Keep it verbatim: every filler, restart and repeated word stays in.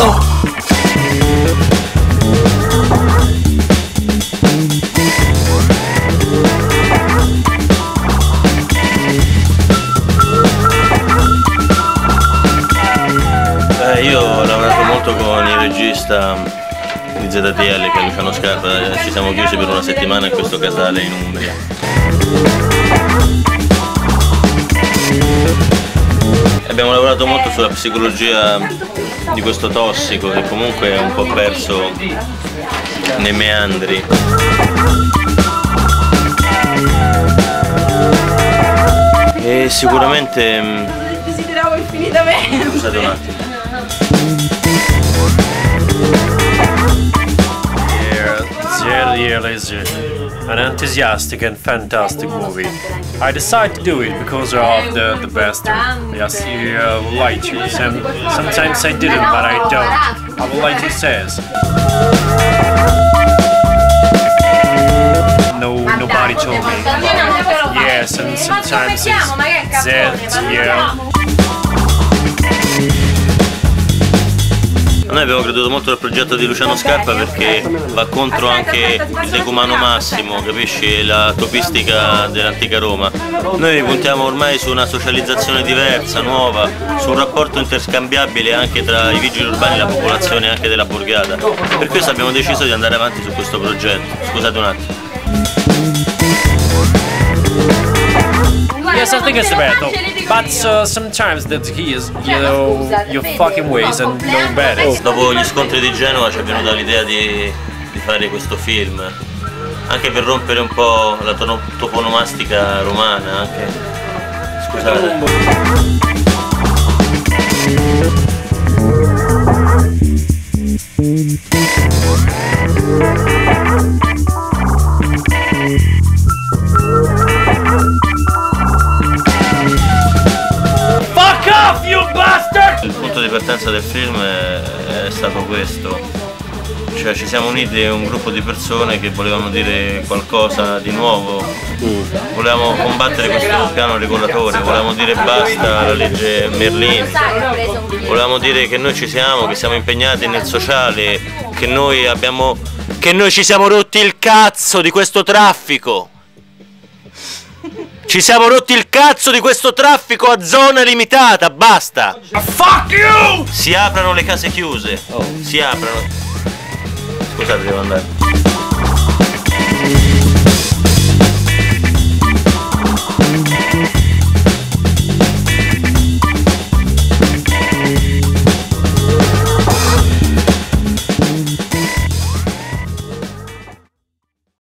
culo! Eh, io ho lavorato molto con il regista di Z T L, che è Luciano Scarpa. Ci siamo chiusi per una settimana in questo casale in Umbria. Abbiamo lavorato molto sulla psicologia di questo tossico che comunque è un po' perso nei meandri. E sicuramente... Ti desideravo infinitamente! Scusate un attimo. Z T L is an enthusiastic and fantastic movie. I decided to do it because of the, the bastard. Yes, you uh, lied to me. Some, sometimes I didn't, but I don't. I will lie to says. No, nobody told me about it. Yes, and sometimes it's Z T L. Noi abbiamo creduto molto al progetto di Luciano Scarpa perché va contro anche il decumano Massimo, capisci? La topistica dell'antica Roma. Noi puntiamo ormai su una socializzazione diversa, nuova, su un rapporto interscambiabile anche tra i vigili urbani e la popolazione anche della borgata. Per questo abbiamo deciso di andare avanti su questo progetto. Scusate un attimo. Yes, I think it's bad though. But uh, sometimes that he is, you know, your fucking ways and no better. Oh. Dopo gli scontri di Genova ci è venuta l'idea di, di fare questo film, anche per rompere un po' la toponomastica romana. Anche. Scusate. Il punto di partenza del film è, è stato questo, cioè ci siamo uniti un gruppo di persone che volevano dire qualcosa di nuovo, mm. volevamo combattere questo piano regolatore, volevamo dire basta alla legge Merlin, volevamo dire che noi ci siamo, che siamo impegnati nel sociale, che noi abbiamo, che noi ci siamo rotti il cazzo di questo traffico. Ci siamo rotti il cazzo di questo traffico a zona limitata, basta! Fuck you! Si aprono le case chiuse, oh. si aprono. Scusate, devo andare.